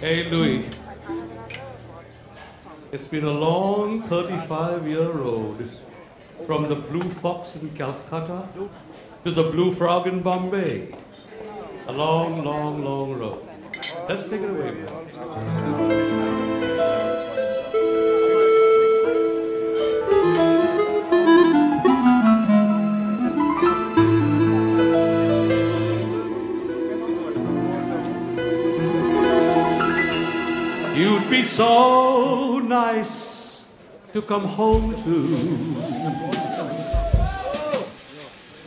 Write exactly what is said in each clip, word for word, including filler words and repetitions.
Hey, Louis. It's been a long thirty-five year road from the Blue Fox in Calcutta to the Blue Frog in Bombay. A long, long, long road. Let's take it away, man. You'd be so nice to come home to.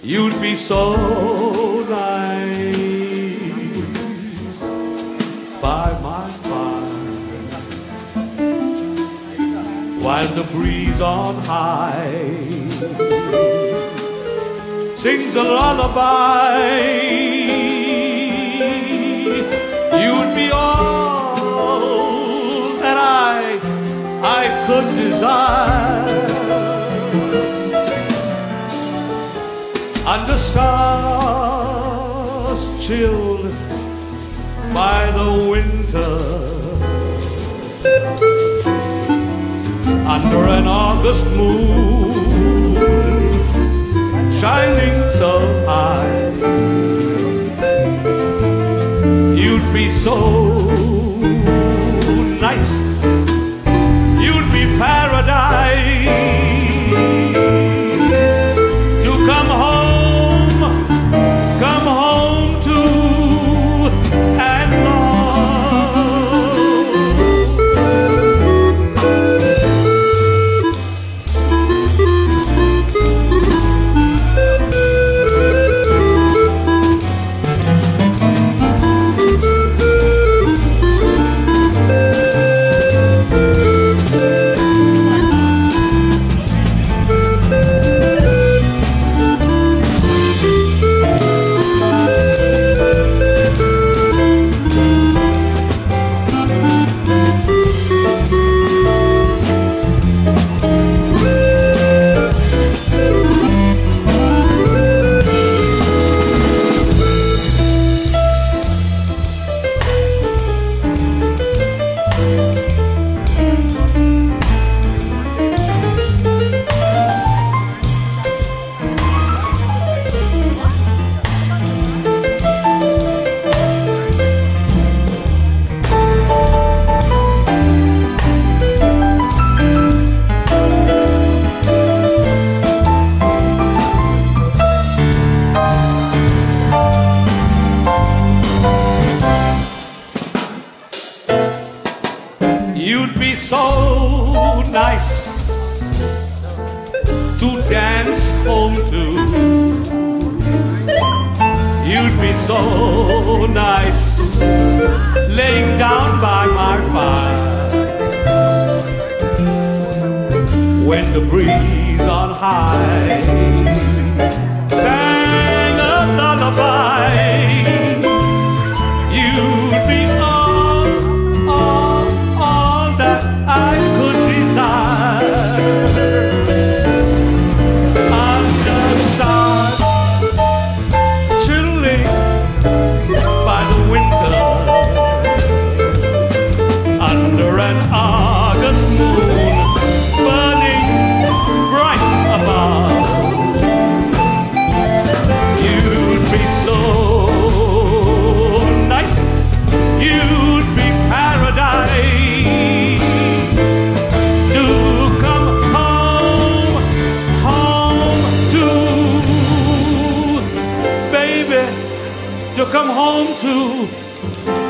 You'd be so nice by my fire, while the breeze on high sings a lullaby. You'd be all I could desire. Under stars chilled by the winter, under an August moon shining so high, you'd be so nice. Paradise to come home, come home to and you'd be so nice to dance home to. You'd be so nice laying down by my fire, when the breeze on high sang a lullaby. To come home to